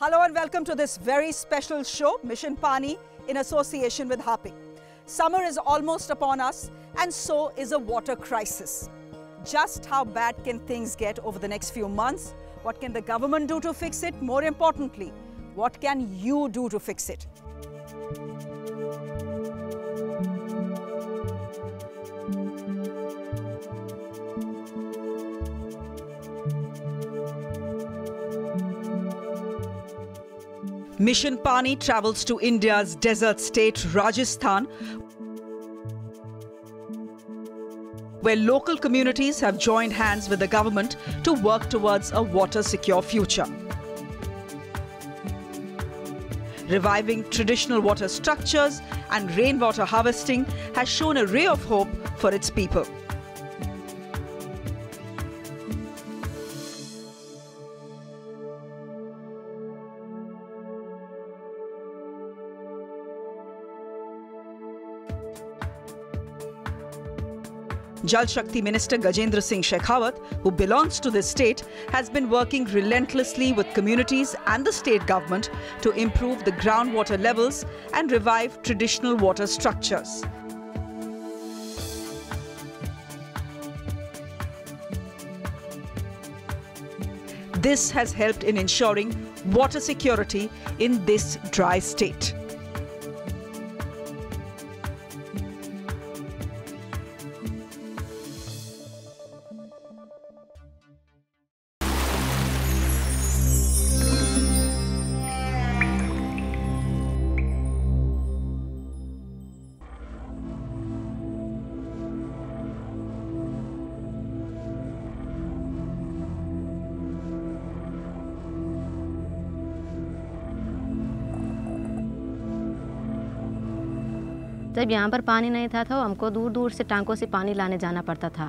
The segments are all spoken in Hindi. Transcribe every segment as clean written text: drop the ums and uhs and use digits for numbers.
Hello and welcome to this very special show, Mission Paani, in association with Harpic. Summer is almost upon us and so is a water crisis. Just how bad can things get over the next few months? What can the government do to fix it? More importantly, what can you do to fix it? Mission Paani travels to India's desert state, Rajasthan, where local communities have joined hands with the government to work towards a water-secure future. Reviving traditional water structures and rainwater harvesting has shown a ray of hope for its people. Jal Shakti Minister Gajendra Singh Shekhawat, who belongs to this state, has been working relentlessly with communities and the state government to improve the groundwater levels and revive traditional water structures. This has helped in ensuring water security in this dry state. जब यहाँ पर पानी नहीं था तो हमको दूर दूर से टांकों से पानी लाने जाना पड़ता था।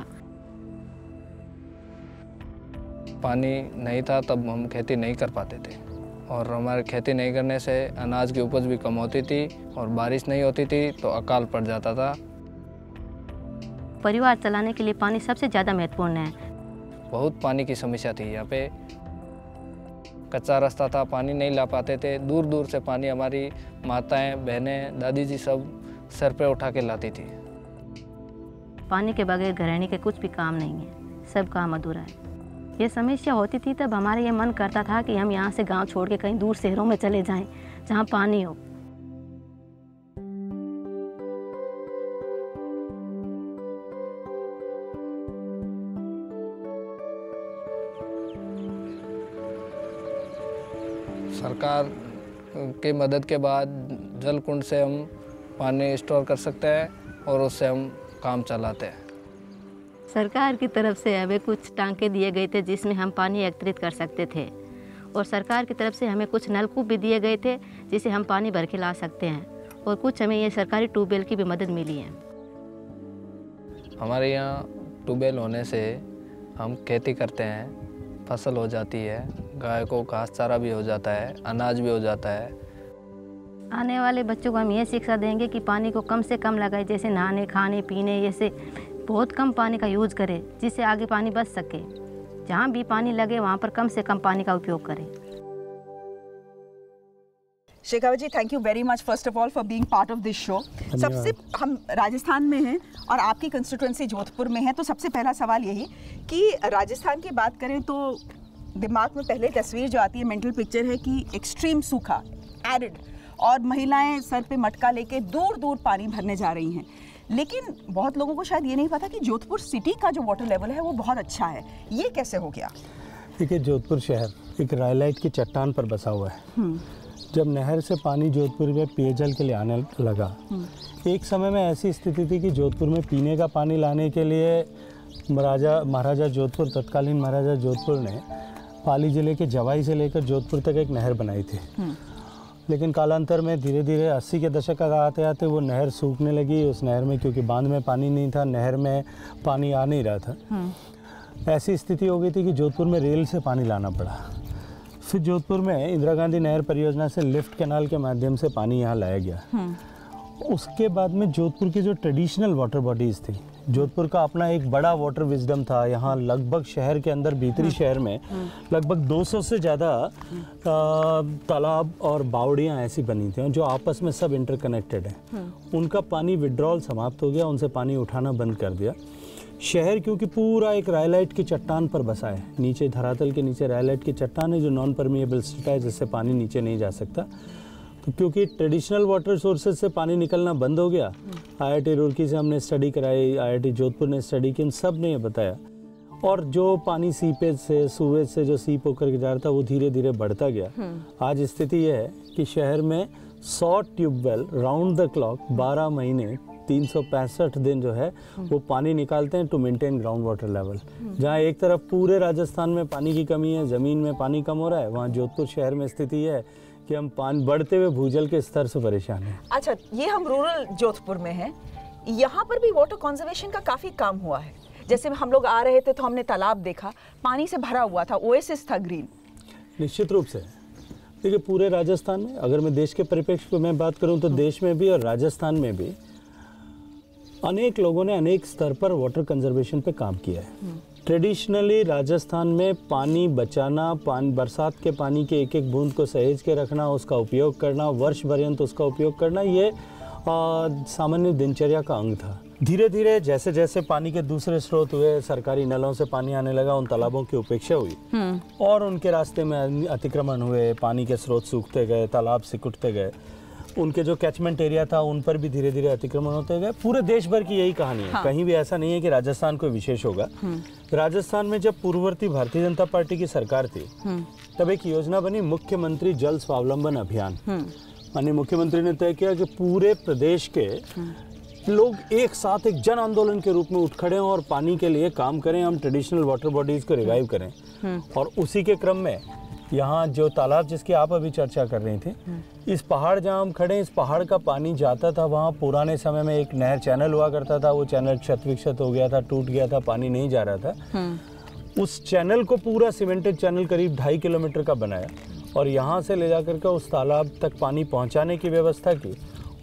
पानी नहीं था तब हम खेती नहीं कर पाते थे और हमारे खेती नहीं करने से अनाज की उपज भी कम होती थी और बारिश नहीं होती थी तो अकाल पड़ जाता था। परिवार चलाने के लिए पानी सबसे ज़्यादा महत्वपूर्ण है। बहुत पानी की समस्या थी यहाँ पे। कच्चा रास्ता था, पानी नहीं ला पाते थे। दूर दूर से पानी हमारी माताएँ, बहनें, दादी जी सब सर पे उठा के लाती थी। पानी के बगैर घराने के कुछ भी काम नहीं है, सब काम अधूरा है। ये समस्या होती थी तब हमारा ये मन करता था कि हम यहाँ से गांव छोड़ के कहीं दूर शहरों में चले जाएं, जहाँ पानी हो। सरकार के मदद के बाद जल कुंड से हम पानी स्टोर कर सकते हैं और उससे हम काम चलाते हैं। सरकार की तरफ से हमें कुछ टांके दिए गए थे जिसमें हम पानी एकत्रित कर सकते थे और सरकार की तरफ से हमें कुछ नलकूप भी दिए गए थे जिसे हम पानी भर के ला सकते हैं और कुछ हमें ये सरकारी ट्यूबवेल की भी मदद मिली है। हमारे यहाँ ट्यूबवेल होने से हम खेती करते हैं, फसल हो जाती है, गाय को घास चारा भी हो जाता है, अनाज भी हो जाता है। आने वाले बच्चों को हम ये शिक्षा देंगे कि पानी को कम से कम लगाए, जैसे नहाने, खाने, पीने, जैसे बहुत कम पानी का यूज करें जिससे आगे पानी बच सके। जहाँ भी पानी लगे वहाँ पर कम से कम पानी का उपयोग करें। Shekhawat ji, thank you very much first of all for being part of this show. सबसे हम राजस्थान में हैं और आपकी कंस्टिट्यूएंसी जोधपुर में है, तो सबसे पहला सवाल यही कि राजस्थान की बात करें तो दिमाग में पहले तस्वीर जो आती है, मेंटल पिक्चर है कि एक्सट्रीम सूखा, एरिड, और महिलाएं सर पे मटका लेके दूर दूर पानी भरने जा रही हैं। लेकिन बहुत लोगों को शायद ये नहीं पता कि जोधपुर सिटी का जो वाटर लेवल है वो बहुत अच्छा है। ये कैसे हो गया? देखिए, जोधपुर शहर एक रैलाइट की चट्टान पर बसा हुआ है। जब नहर से पानी जोधपुर में पेयजल के लिए आने लगा, एक समय में ऐसी स्थिति थी कि जोधपुर में पीने का पानी लाने के लिए महाराजा जोधपुर, तत्कालीन महाराजा जोधपुर ने पाली जिले के जवाई से लेकर जोधपुर तक एक नहर बनाई थी। लेकिन कालांतर में धीरे धीरे 80 के दशक आते आते वो नहर सूखने लगी। उस नहर में, क्योंकि बांध में पानी नहीं था, नहर में पानी आ नहीं रहा था, ऐसी स्थिति हो गई थी कि जोधपुर में रेल से पानी लाना पड़ा। फिर जोधपुर में इंदिरा गांधी नहर परियोजना से लिफ्ट कैनाल के माध्यम से पानी यहाँ लाया गया। उसके बाद में जोधपुर की जो ट्रेडिशनल वाटर बॉडीज़ थी, जोधपुर का अपना एक बड़ा वाटर विजडम था। यहाँ लगभग शहर के अंदर भीतरी शहर में लगभग 200 से ज़्यादा तालाब और बावड़ियाँ ऐसी बनी थी जो आपस में सब इंटरकनेक्टेड हैं। उनका पानी विड्रॉल समाप्त हो गया, उनसे पानी उठाना बंद कर दिया। शहर क्योंकि पूरा एक रायलाइट की चट्टान पर बसा है, नीचे धरातल के नीचे रायलाइट की चट्टान है जो नॉन परमिएबल सिटा है, जिससे पानी नीचे नहीं जा सकता। तो क्योंकि ट्रेडिशनल वाटर सोर्सेज से पानी निकलना बंद हो गया, आईआईटी रुड़की से हमने स्टडी कराई, आईआईटी जोधपुर ने स्टडी की, उन सब ने ये बताया। और जो पानी सीपेज से सूवेज से जो सीप होकर के जा रहा था वो धीरे धीरे बढ़ता गया। आज स्थिति यह है कि शहर में 100 ट्यूबवेल राउंड द क्लॉक 12 महीने 365 दिन जो है वो पानी निकालते हैं to maintain ground water level. जहाँ एक तरफ पूरे राजस्थान में पानी की कमी है, ज़मीन में पानी कम हो रहा है, वहाँ जोधपुर शहर में स्थिति है कि हम पानी बढ़ते हुए भूजल के स्तर से परेशान हैं। अच्छा, ये हम रूरल जोधपुर में हैं, यहाँ पर भी वाटर कंजर्वेशन का काफ़ी काम हुआ है। जैसे हम लोग आ रहे थे तो हमने तालाब देखा, पानी से भरा हुआ था, ओएसिस था ग्रीन। निश्चित रूप से देखिए पूरे राजस्थान में, अगर मैं देश के परिप्रेक्ष्य में बात करूँ तो देश में भी और राजस्थान में भी अनेक लोगों ने अनेक स्तर पर वाटर कंजर्वेशन पे काम किया है। ट्रेडिशनली राजस्थान में पानी बचाना, बरसात के पानी के एक एक बूंद को सहेज के रखना, उसका उपयोग करना, वर्ष पर्यंत उसका उपयोग करना, ये सामान्य दिनचर्या का अंग था। धीरे धीरे जैसे जैसे पानी के दूसरे स्रोत हुए, सरकारी नलों से पानी आने लगा, उन तालाबों की उपेक्षा हुई और उनके रास्ते में अतिक्रमण हुए, पानी के स्रोत सूखते गए, तालाब सिकुड़ते गए, उनके जो कैचमेंट एरिया था उन पर भी धीरे धीरे अतिक्रमण होते गए। पूरे देश भर की यही कहानी है। कहीं भी ऐसा नहीं है कि राजस्थान कोई विशेष होगा। राजस्थान में जब पूर्ववर्ती भारतीय जनता पार्टी की सरकार थी तब एक योजना बनी, मुख्यमंत्री जल स्वावलंबन अभियान। माननीय मुख्यमंत्री ने तय किया कि पूरे प्रदेश के लोग एक साथ एक जन आंदोलन के रूप में उठ खड़े हों और पानी के लिए काम करें, हम ट्रेडिशनल वाटर बॉडीज को रिवाइव करें। और उसी के क्रम में यहाँ जो तालाब जिसकी आप अभी चर्चा कर रही थी, इस पहाड़ जहाँ हम खड़े, इस पहाड़ का पानी जाता था, वहाँ पुराने समय में एक नहर चैनल हुआ करता था, वो चैनल क्षत विक्षत हो गया था, टूट गया था, पानी नहीं जा रहा था। उस चैनल को पूरा सीमेंटेड चैनल करीब 2.5 किलोमीटर का बनाया और यहाँ से ले जाकर के उस तालाब तक पानी पहुँचाने की व्यवस्था की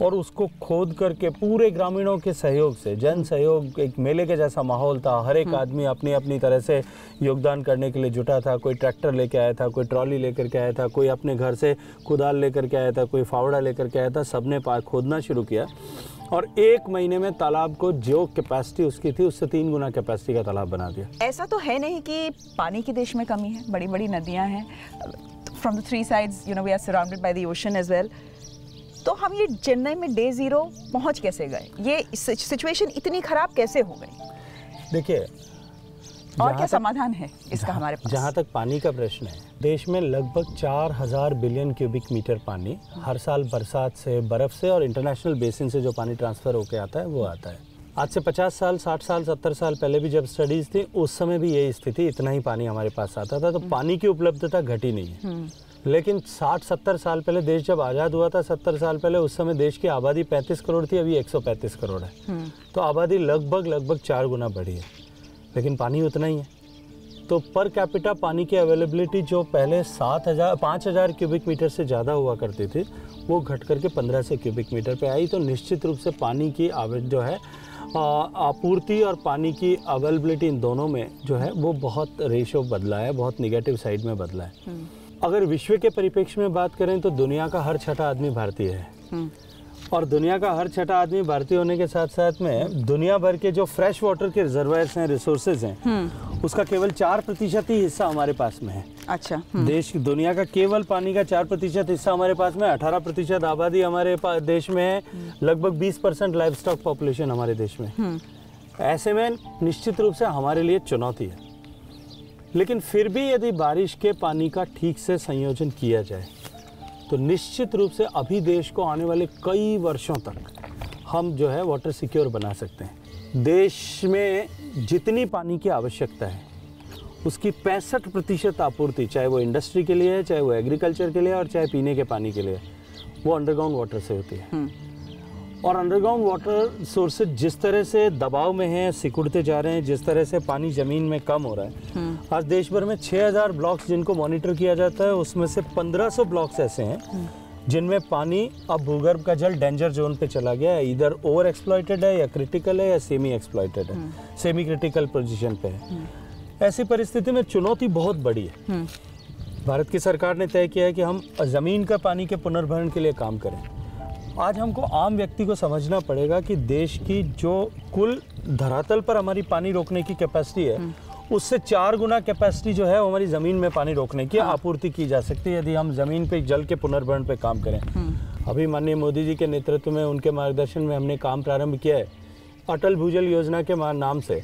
और उसको खोद करके पूरे ग्रामीणों के सहयोग से, जन सहयोग, एक मेले के जैसा माहौल था। हर एक आदमी अपनी अपनी तरह से योगदान करने के लिए जुटा था। कोई ट्रैक्टर लेके आया था, कोई ट्रॉली लेकर के आया था, कोई अपने घर से कुदाल लेकर के आया था, कोई फावड़ा लेकर के आया था। सबने खोदना शुरू किया और 1 महीने में तालाब को जो कैपेसिटी उसकी थी उससे 3 गुना कैपेसिटी का तालाब बना दिया। ऐसा तो है नहीं कि पानी की देश में कमी है, बड़ी बड़ी नदियाँ हैं। From the 3 sides we are surrounded by the ocean as well. तो हम ये चेन्नई में डे 0 पहुंच कैसे गए? ये सिचुएशन इतनी खराब कैसे हो गई? देखिए, और क्या समाधान है इसका हमारे पास? जहाँ तक पानी का प्रश्न है, देश में लगभग 4000 बिलियन क्यूबिक मीटर पानी हर साल बरसात से, बर्फ से और इंटरनेशनल बेसिन से जो पानी ट्रांसफर होकर आता है वो आता है। आज से 50 साल, 60 साल, 70 साल पहले भी जब स्टडीज थी उस समय भी यही स्थिति, इतना ही पानी हमारे पास आता था। तो पानी की उपलब्धता घटी नहीं है। लेकिन 60-70 साल पहले देश जब आज़ाद हुआ था, 70 साल पहले, उस समय देश की आबादी 35 करोड़ थी, अभी 135 करोड़ है। तो आबादी लगभग 4 गुना बढ़ी है, लेकिन पानी उतना ही है। तो पर कैपिटा पानी की अवेलेबिलिटी जो पहले 5,000 क्यूबिक मीटर से ज़्यादा हुआ करती थी, वो घट करके 1500 क्यूबिक मीटर पे आई। तो निश्चित रूप से पानी की जो है आपूर्ति और पानी की अवेलेबिलिटी, इन दोनों में जो है वो बहुत रेशो बदला है, बहुत निगेटिव साइड में बदला है। अगर विश्व के परिप्रेक्ष्य में बात करें तो दुनिया का हर छठा आदमी भारतीय है और दुनिया का हर छठा आदमी भारतीय होने के साथ साथ में दुनिया भर के जो फ्रेश वाटर के रिजर्वायर्स हैं, रिसोर्सेज हैं, उसका केवल 4% ही हिस्सा हमारे पास में है। अच्छा, देश दुनिया का केवल पानी का 4% हिस्सा हमारे पास में, 18% आबादी हमारे देश में है, लगभग 20% लाइव स्टॉक पॉपुलेशन हमारे देश में। ऐसे में निश्चित रूप से हमारे लिए चुनौती है। लेकिन फिर भी यदि बारिश के पानी का ठीक से संयोजन किया जाए तो निश्चित रूप से अभी देश को आने वाले कई वर्षों तक हम जो है वाटर सिक्योर बना सकते हैं। देश में जितनी पानी की आवश्यकता है उसकी 65% आपूर्ति, चाहे वो इंडस्ट्री के लिए है, चाहे वो एग्रीकल्चर के लिए और चाहे पीने के पानी के लिए, वो अंडरग्राउंड वाटर से होती है। और अंडरग्राउंड वाटर सोर्सेज जिस तरह से दबाव में हैं, सिकुड़ते जा रहे हैं, जिस तरह से पानी ज़मीन में कम हो रहा है, आज देश भर में 6000 ब्लॉक्स जिनको मॉनिटर किया जाता है, उसमें से 1500 ब्लॉक्स ऐसे हैं जिनमें पानी अब भूगर्भ का जल डेंजर जोन पे चला गया है, इधर ओवर एक्सप्लॉइटेड है या क्रिटिकल है या सेमी एक्सप्लॉइटेड है, सेमी क्रिटिकल पोजीशन पे है। ऐसी परिस्थिति में चुनौती बहुत बड़ी है। भारत की सरकार ने तय किया है कि हम ज़मीन का पानी के पुनर्भरण के लिए काम करें। आज हमको आम व्यक्ति को समझना पड़ेगा कि देश की जो कुल धरातल पर हमारी पानी रोकने की कैपेसिटी है, उससे 4 गुना कैपेसिटी जो है हमारी ज़मीन में पानी रोकने की आपूर्ति की जा सकती है यदि हम ज़मीन पे जल के पुनर्भरण पे काम करें। अभी माननीय मोदी जी के नेतृत्व में, उनके मार्गदर्शन में हमने काम प्रारंभ किया है। अटल भूजल योजना के नाम से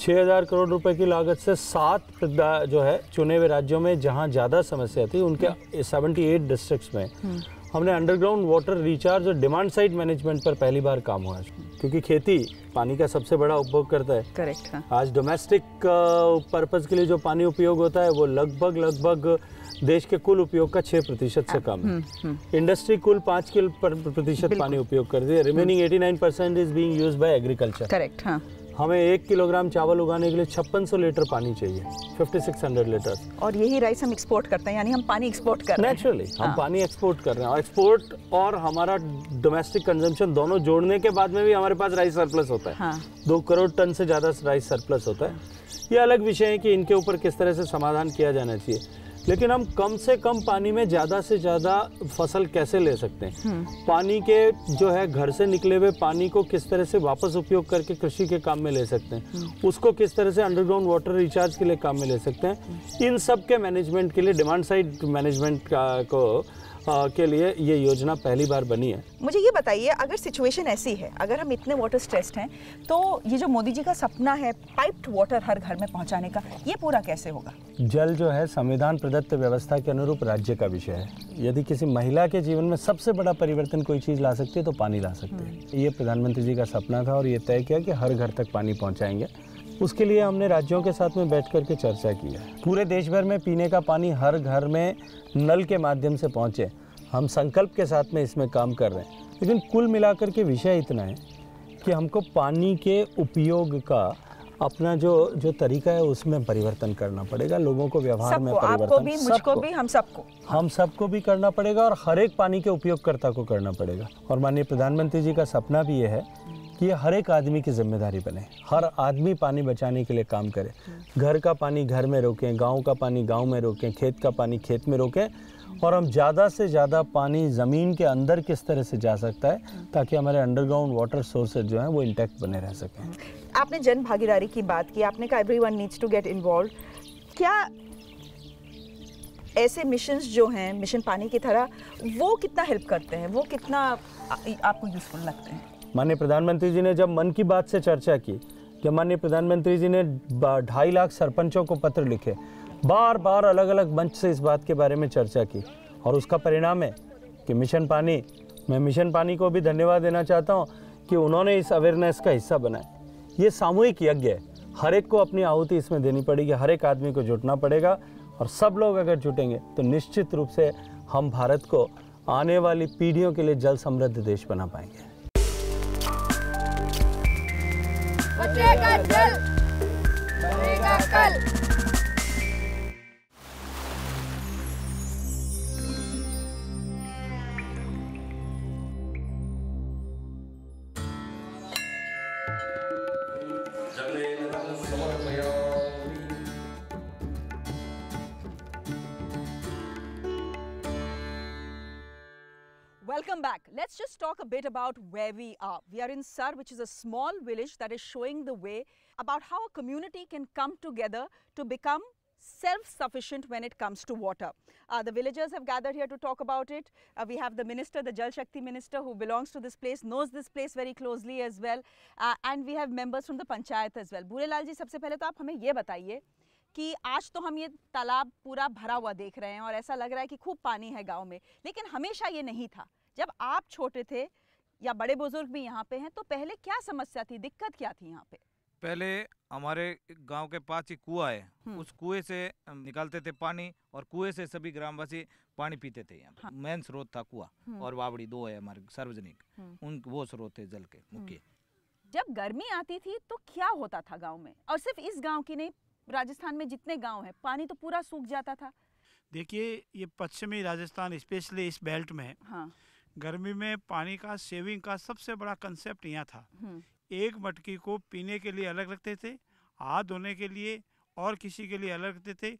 6,000 करोड़ रुपए की लागत से 7 जो है चुने हुए राज्यों में जहाँ ज़्यादा समस्या थी, उनके 78 डिस्ट्रिक्ट्स में हमने अंडरग्राउंड वाटर रिचार्ज और डिमांड साइड मैनेजमेंट पर पहली बार काम हुआ। क्योंकि खेती पानी का सबसे बड़ा उपभोग करता है। करेक्ट। आज डोमेस्टिक पर्पस के लिए जो पानी उपयोग होता है वो लगभग देश के कुल उपयोग का 6% से कम है। इंडस्ट्री कुल 5% पानी उपयोग करती है। Remaining 89% is being used by agriculture. Correct. हाँ, हमें 1 किलोग्राम चावल उगाने के लिए 5600 लीटर पानी चाहिए, 5600 लीटर। और यही राइस हम एक्सपोर्ट करते हैं, यानी हम पानी एक्सपोर्ट कर रहे हैं। नेचुरली हम पानी एक्सपोर्ट कर रहे हैं, और एक्सपोर्ट और हमारा डोमेस्टिक कंजम्पशन दोनों जोड़ने के बाद में भी हमारे पास राइस सरप्लस होता है। 2 करोड़ टन से ज़्यादा राइस सरप्लस होता है। ये अलग विषय है कि इनके ऊपर किस तरह से समाधान किया जाना चाहिए, लेकिन हम कम से कम पानी में ज़्यादा से ज़्यादा फसल कैसे ले सकते हैं, पानी के जो है घर से निकले हुए पानी को किस तरह से वापस उपयोग करके कृषि के काम में ले सकते हैं, उसको किस तरह से अंडरग्राउंड वाटर रिचार्ज के लिए काम में ले सकते हैं, इन सब के मैनेजमेंट के लिए डिमांड साइड मैनेजमेंट के लिए ये योजना पहली बार बनी है। मुझे ये बताइए, अगर सिचुएशन ऐसी है, अगर हम इतने वाटर स्ट्रेस्ड हैं, तो ये जो मोदी जी का सपना है पाइप्ड वाटर हर घर में पहुंचाने का, ये पूरा कैसे होगा? जल जो है संविधान प्रदत्त व्यवस्था के अनुरूप राज्य का विषय है। यदि किसी महिला के जीवन में सबसे बड़ा परिवर्तन कोई चीज़ ला सकती है तो पानी ला सकती है। ये प्रधानमंत्री जी का सपना था और ये तय किया कि हर घर तक पानी पहुँचाएंगे। उसके लिए हमने राज्यों के साथ में बैठकर के चर्चा की है। पूरे देश भर में पीने का पानी हर घर में नल के माध्यम से पहुंचे, हम संकल्प के साथ में इसमें काम कर रहे हैं। लेकिन कुल मिलाकर के विषय इतना है कि हमको पानी के उपयोग का अपना जो तरीका है उसमें परिवर्तन करना पड़ेगा, लोगों को व्यवहार में परिवर्तन, आपको भी, मुझको भी, हम सबको भी करना पड़ेगा, और हर एक पानी के उपयोगकर्ता को करना पड़ेगा। और माननीय प्रधानमंत्री जी का सपना भी ये है कि ये हर एक आदमी की जिम्मेदारी बने, हर आदमी पानी बचाने के लिए काम करे। घर का पानी घर में रोकें, गांव का पानी गांव में रोकें, खेत का पानी खेत में रोकें, और हम ज़्यादा से ज़्यादा पानी ज़मीन के अंदर किस तरह से जा सकता है ताकि हमारे अंडरग्राउंड वाटर सोर्सेज जो हैं वो इंटैक्ट बने रह सकें। आपने जन भागीदारी की बात की, आपने कहा everyone needs to get involve. क्या ऐसे मिशंस जो हैं मिशन पानी की तरह, वो कितना हेल्प करते हैं, वो कितना आपको यूजफुल लगते हैं? माननीय प्रधानमंत्री जी ने जब मन की बात से चर्चा की, जब माननीय प्रधानमंत्री जी ने 2.5 लाख सरपंचों को पत्र लिखे, बार बार अलग अलग मंच से इस बात के बारे में चर्चा की, और उसका परिणाम है कि मिशन पानी, मैं मिशन पानी को भी धन्यवाद देना चाहता हूँ कि उन्होंने इस अवेयरनेस का हिस्सा बनाया। ये सामूहिक यज्ञ है, हर एक को अपनी आहुति इसमें देनी पड़ेगी, हर एक आदमी को जुटना पड़ेगा, और सब लोग अगर जुटेंगे तो निश्चित रूप से हम भारत को आने वाली पीढ़ियों के लिए जल समृद्ध देश बना पाएंगे। बचेगा जल, बनेगा कल। Welcome back. Let's just talk a bit about where we are. We are in Sar, which is a small village that is showing the way about how a community can come together to become self-sufficient when it comes to water. The villagers have gathered here to talk about it. We have the minister, the Jal Shakti minister, who belongs to this place, knows this place very closely as well. And we have members from the panchayat as well. Bhurelal ji, sabse pehle to aap hame ye bataiye कि आज तो हम ये तालाब पूरा भरा हुआ देख रहे हैं और ऐसा लग रहा है कि खूब पानी है गांव में, लेकिन हमेशा ये नहीं था। जब आप छोटे थे या बड़े बुजुर्ग भी यहाँ पे हैं, तो पहले क्या समस्या थी, दिक्कत क्या थी यहाँ पे? पहले हमारे गांव के पास ही कुआं है, उस कुएं से निकालते थे पानी, और कुएं से सभी ग्रामवासी पानी पीते थे। यहाँ पे मेन स्रोत था कुआं, और वावड़ी 2 है हमारे सार्वजनिक, उन वो स्रोत है जल के मुख्य। जब गर्मी आती थी तो क्या होता था गाँव में, और सिर्फ इस गाँव की नहीं, राजस्थान में जितने गांव हैं, पानी तो पूरा सूख जाता था। देखिए ये पश्चिमी राजस्थान स्पेशली इस बेल्ट में हाँ। गर्मी में पानी का सेविंग का सबसे बड़ा कंसेप्ट यहाँ था। एक मटकी को पीने के लिए अलग रखते थे, हाथ धोने के लिए और किसी के लिए अलग रखते थे,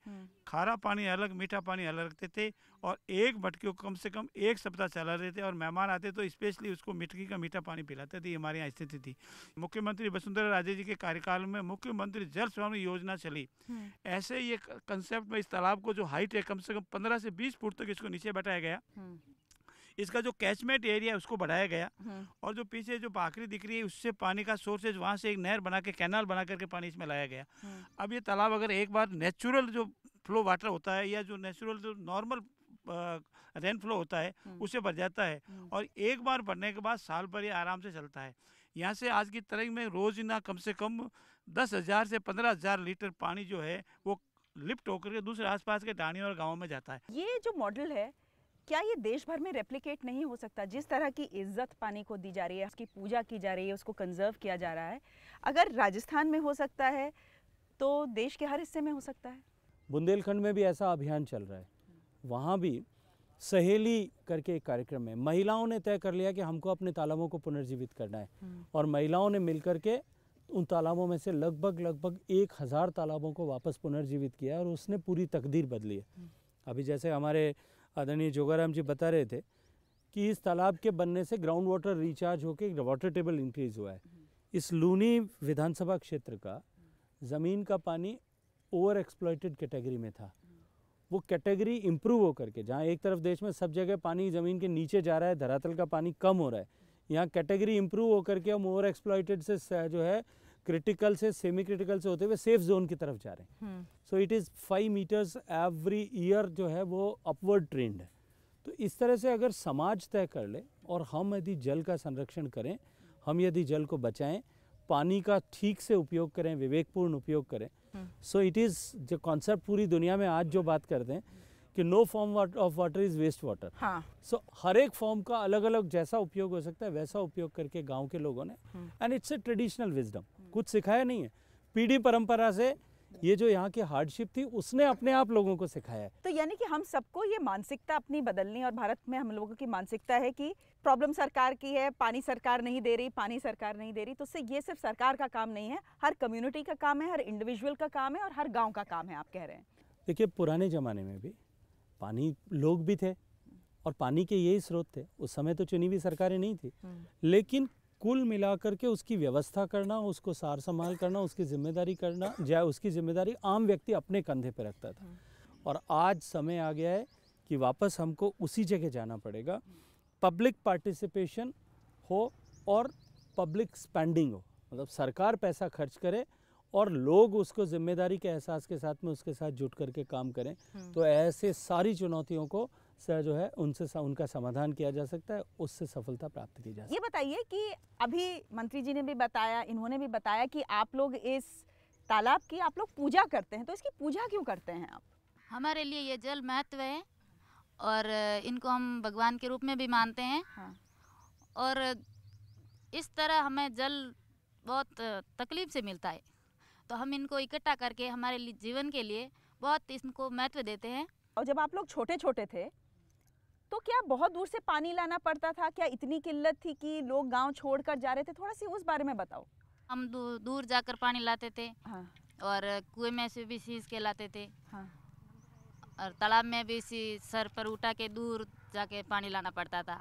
खारा पानी अलग मीठा पानी अलग रखते थे और एक मटकी को कम से कम एक सप्ताह चला रहे थे और मेहमान आते तो स्पेशली उसको मिटकी का मीठा पानी पिलाते थे। हमारे यहाँ स्थिति थी। मुख्यमंत्री वसुंधरा राजे जी के कार्यकाल में मुख्यमंत्री जल स्वामी योजना चली। ऐसे ये कंसेप्ट में इस तालाब को जो हाइट है कम से कम 15 से 20 फुट तक इसको नीचे बैठाया गया। इसका जो कैचमेंट एरिया है उसको बढ़ाया गया और जो पीछे जो बाकरी दिख रही है उससे पानी का सोर्सेज वहाँ से एक नहर बना के कैनाल बना करके पानी इसमें लाया गया। अब ये तालाब अगर एक बार नेचुरल जो फ्लो वाटर होता है या जो नेचुरल जो नॉर्मल रेन फ्लो होता है उसे भर जाता है और एक बार भरने के बाद साल भर ये आराम से चलता है। यहाँ से आज की तारीख में रोजाना कम से कम 10,000 से 15,000 लीटर पानी जो है वो लिफ्ट होकर के दूसरे आसपास के ढाणियों और गाँव में जाता है। ये जो मॉडल है क्या ये देश भर में रेप्लिकेट नहीं हो सकता? जिस तरह की इज्जत पानी को दी जा रही है, उसकी पूजा की जा रही है, उसको कंजर्व किया जा रहा है, अगर राजस्थान में हो सकता है तो देश के हर हिस्से में हो सकता है। बुंदेलखंड में भी ऐसा अभियान चल रहा है। वहाँ भी सहेली करके एक कार्यक्रम है, महिलाओं ने तय कर लिया कि हमको अपने तालाबों को पुनर्जीवित करना है और महिलाओं ने मिलकर के उन तालाबों में से लगभग 1,000 तालाबों को वापस पुनर्जीवित किया और उसने पूरी तकदीर बदली है। अभी जैसे हमारे आदरणीय जोगाराम जी बता रहे थे कि इस तालाब के बनने से ग्राउंड वाटर रिचार्ज होकर वाटर टेबल इंक्रीज हुआ है। इस लूनी विधानसभा क्षेत्र का ज़मीन का पानी ओवर एक्सप्लॉयटेड कैटेगरी में था। वो कैटेगरी इम्प्रूव होकर के, जहाँ एक तरफ देश में सब जगह पानी ज़मीन के नीचे जा रहा है, धरातल का पानी कम हो रहा है, यहाँ कैटेगरी इम्प्रूव होकर के हम ओवर एक्सप्लॉयटेड से जो है क्रिटिकल से सेमी क्रिटिकल से होते हुए सेफ जोन की तरफ जा रहे हैं। So it is 5 metres every year जो है वो अपवर्ड ट्रेंड है। तो इस तरह से अगर समाज तय कर ले और हम यदि जल का संरक्षण करें, हम यदि जल को बचाएं, पानी का ठीक से उपयोग करें, विवेकपूर्ण उपयोग करें। सो इट इज़ जो कॉन्सेप्ट पूरी दुनिया में आज जो बात करते हैं कि no form of water is waste water. So हर एक फॉर्म का अलग अलग जैसा उपयोग हो सकता है वैसा उपयोग करके गांव के लोगों ने, and it's a traditional wisdom, कुछ सिखाया नहीं है, पीढ़ी परंपरा से ये जो यहाँ की हार्डशिप थी उसने अपने आप लोगों को सिखाया। तो यानी कि हम सबको ये मानसिकता अपनी बदलनी, और भारत में हम लोगों की मानसिकता है कि प्रॉब्लम सरकार की है, पानी सरकार नहीं दे रही, पानी सरकार नहीं दे रही। तो उससे ये सिर्फ सरकार का काम नहीं है, हर कम्युनिटी का काम है, हर इंडिविजुअल का काम है और हर गाँव का काम है, आप कह रहे हैं। देखिए पुराने ज़माने में भी पानी लोग भी थे और पानी के यही स्रोत थे। उस समय तो चुनी हुई सरकारें नहीं थी, लेकिन कुल मिलाकर के उसकी व्यवस्था करना, उसको सार संभाल करना, उसकी जिम्मेदारी करना, या उसकी जिम्मेदारी आम व्यक्ति अपने कंधे पर रखता था। और आज समय आ गया है कि वापस हमको उसी जगह जाना पड़ेगा, पब्लिक पार्टिसिपेशन हो और पब्लिक स्पेंडिंग हो, मतलब सरकार पैसा खर्च करे और लोग उसको जिम्मेदारी के एहसास के साथ में उसके साथ जुट करके काम करें। तो ऐसे सारी चुनौतियों को जो है उनसे उनका समाधान किया जा सकता है, उससे सफलता प्राप्त की जा सकती है। ये बताइए कि अभी मंत्री जी ने भी बताया, इन्होंने भी बताया कि आप लोग इस तालाब की आप लोग पूजा करते हैं, तो इसकी पूजा क्यों करते हैं आप? हमारे लिए ये जल महत्व है और इनको हम भगवान के रूप में भी मानते हैं। और इस तरह हमें जल बहुत तकलीफ से मिलता है, तो हम इनको इकट्ठा करके हमारे जीवन के लिए बहुत इसको महत्व देते हैं। और जब आप लोग छोटे छोटे थे तो क्या बहुत दूर से पानी लाना पड़ता था? क्या इतनी किल्लत थी कि लोग गांव छोड़कर जा रहे थे? थोड़ा सी उस बारे में बताओ। हम दूर जाकर पानी लाते थे और कुएं में से भी सींच के लाते थे और तालाब में भी सर पर उठा के दूर जाके पानी लाना पड़ता था।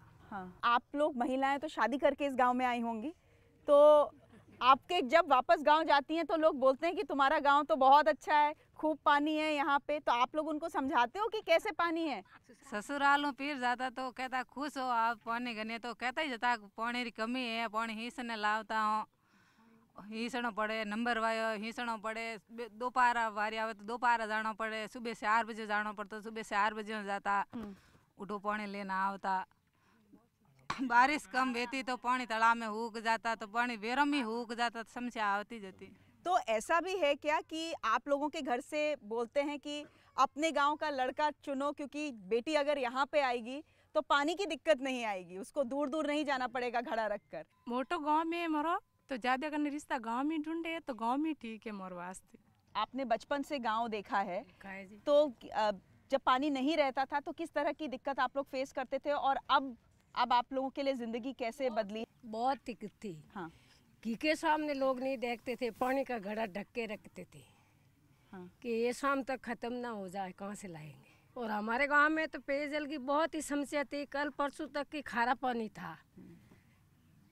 आप लोग महिलाएं तो शादी करके इस गाँव में आई होंगी, तो आपके जब वापस गांव जाती हैं तो लोग बोलते हैं कि तुम्हारा गांव तो बहुत अच्छा है, खूब पानी है यहाँ पे, तो आप लोग उनको समझाते हो कि कैसे पानी है? ससुराल में पीर जाता तो कहता खुश हो आप पानी गने, तो कहता ही जाता पानी की कमी है, पानी हीसने लावता हो, हीसणो पड़े, नंबर वायो हीसणो पड़े, दोपहर वारी आवे तो दोपहर जाना पड़े, सुबह 4 बजे जाना पड़ता, सुबह 4 बजे जाता, उठो पानी लेना आवता। बारिश कम बहती तो पानी तालाब में हुक जाता, तो पानी बेरम ही हुक जाता, तो समस्या आती जाती। तो ऐसा भी है क्या कि आप लोगों के घर से बोलते हैं कि अपने गांव का लड़का चुनो, क्योंकि बेटी अगर यहाँ पे आएगी तो पानी की दिक्कत नहीं आएगी, उसको दूर दूर नहीं जाना पड़ेगा घड़ा रखकर। मोटो गांव में मरो तो ज्यादा करने रिश्ता गाँव में ढूंढे तो गाँव में ठीक है मोर वास्ते। आपने बचपन से गाँव देखा है, तो जब पानी नहीं रहता था तो किस तरह की दिक्कत आप लोग फेस करते थे और अब आप लोगों के लिए ज़िंदगी कैसे बदली? बहुत दिक्कत थी। हाँ, घी के सामने लोग नहीं देखते थे, पानी का घड़ा ढक के रखते थे। हाँ, कि ये शाम तक ख़त्म ना हो जाए, कहाँ से लाएंगे। और हमारे गांव में तो पेयजल की बहुत ही समस्या थी। कल परसों तक की खारा पानी था।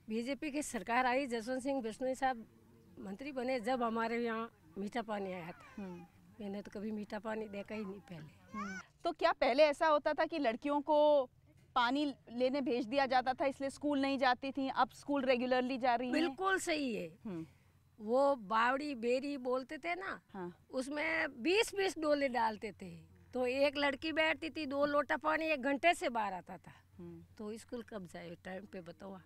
बीजेपी की सरकार आई, जसवंत सिंह विष्णोई साहब मंत्री बने, जब हमारे यहाँ मीठा पानी आया था। मैंने तो कभी मीठा पानी देखा ही नहीं पहले। तो क्या पहले ऐसा होता था कि लड़कियों को पानी लेने भेज दिया जाता था, इसलिए स्कूल नहीं जाती थी, अब स्कूल रेगुलरली जा रही है? बिल्कुल सही है। वो बावड़ी बेरी बोलते थे ना। हाँ। उसमें 20-20 डोले डालते थे, तो एक लड़की बैठती थी, 2 लोटा पानी 1 घंटे से बाहर आता था। तो स्कूल कब जाए टाइम पे बताओ।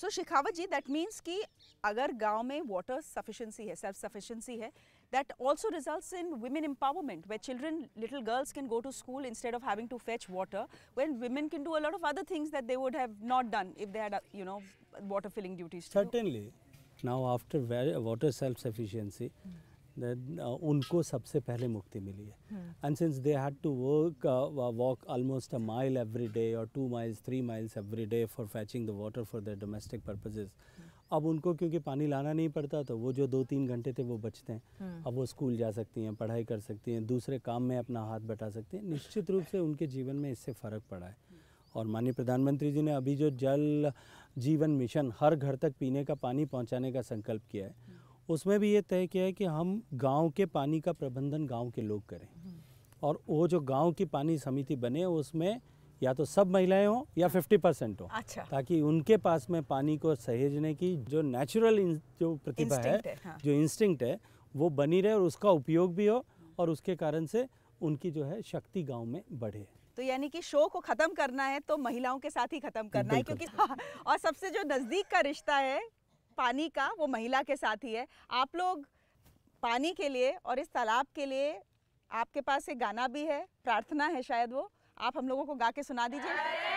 So Shekhawat ji, that means कि अगर गांव में वाटर सफिशिएंसी है, सेल्फ सफिशिएंसी है, that also results in women empowerment, where children, little girls can go to school instead of having to fetch water, when women can do a lot of other things that they would have not done if they had you know water filling duties. Certainly now after water self sufficiency उनको सबसे पहले मुक्ति मिली है। And since they had to walk almost a mile every day और 2 miles 3 miles every day for fetching the water for their domestic purposes. अब उनको क्योंकि पानी लाना नहीं पड़ता, तो वो जो 2-3 घंटे थे वो बचते हैं। अब वो स्कूल जा सकती हैं, पढ़ाई कर सकती हैं, दूसरे काम में अपना हाथ बटा सकती हैं। निश्चित रूप से उनके जीवन में इससे फ़र्क पड़ा है। और माननीय प्रधानमंत्री जी ने अभी जो जल जीवन मिशन, हर घर तक पीने का पानी पहुँचाने का संकल्प किया है, उसमें भी ये तय किया है कि हम गांव के पानी का प्रबंधन गांव के लोग करें। और वो जो गांव की पानी समिति बने, उसमें या तो सब महिलाएं हों या 50% हों। अच्छा। ताकि उनके पास में पानी को सहेजने की जो नेचुरल जो प्रतिभा है, हाँ, जो इंस्टिंक्ट है, वो बनी रहे और उसका उपयोग भी हो, और उसके कारण से उनकी जो है शक्ति गाँव में बढ़े। तो यानी कि शो को ख़त्म करना है तो महिलाओं के साथ ही ख़त्म करना है, क्योंकि और सबसे जो नज़दीक का रिश्ता है पानी का, वो महिला के साथ ही है। आप लोग पानी के लिए और इस तालाब के लिए, आपके पास एक गाना भी है, प्रार्थना है शायद, वो आप हम लोगों को गा के सुना दीजिए।